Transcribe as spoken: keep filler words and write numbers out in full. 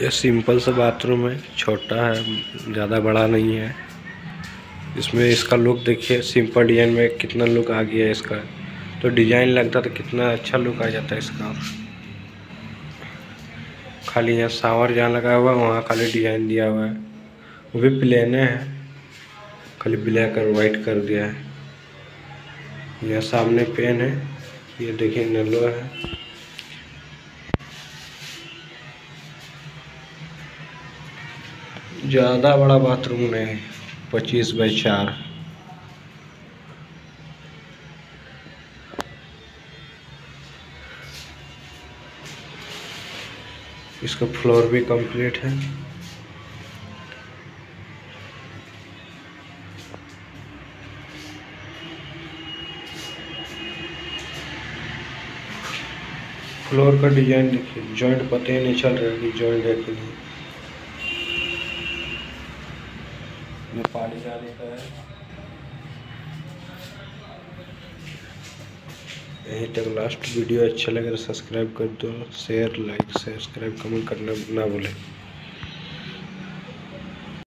ये सिंपल सा बाथरूम है, छोटा है, ज़्यादा बड़ा नहीं है। इसमें इसका लुक देखिए, सिंपल डिज़ाइन में कितना लुक आ गया है इसका। तो डिज़ाइन लगता तो कितना अच्छा लुक आ जाता है इसका। खाली यहाँ शावर जहाँ लगा हुआ है वहाँ खाली डिज़ाइन दिया हुआ है, वो भी प्लेन है, खाली ब्लैक और वाइट कर दिया है। यहाँ सामने पेन है, ये देखिए नलो है। ज़्यादा बड़ा बाथरूम नहीं है, पच्चीस बाई चार। इसका फ्लोर भी कंप्लीट है। फ्लोर का डिजाइन देखिए, जॉइंट पता ही नहीं चल रहा कि जॉइंट है कि नहीं। ये पानी जाने का है, यहीं तक लास्ट वीडियो। अच्छा लगे तो सब्सक्राइब कर दो, शेयर लाइक सब्सक्राइब कमेंट करना ना भूलें।